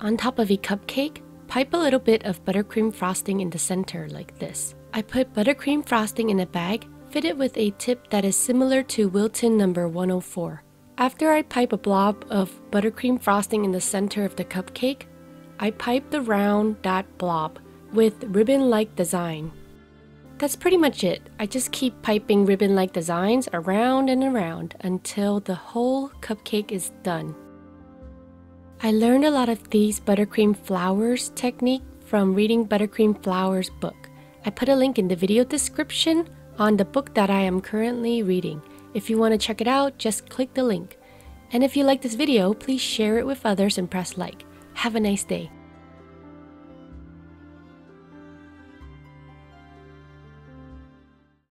On top of a cupcake, pipe a little bit of buttercream frosting in the center like this. I put buttercream frosting in a bag, fit it with a tip that is similar to Wilton number 104. After I pipe a blob of buttercream frosting in the center of the cupcake, I pipe the round dot blob with ribbon-like design. That's pretty much it. I just keep piping ribbon-like designs around and around until the whole cupcake is done. I learned a lot of these buttercream flowers technique from reading Buttercream Flowers book. I put a link in the video description on the book that I am currently reading. If you want to check it out, just click the link. And if you like this video, please share it with others and press like. Have a nice day.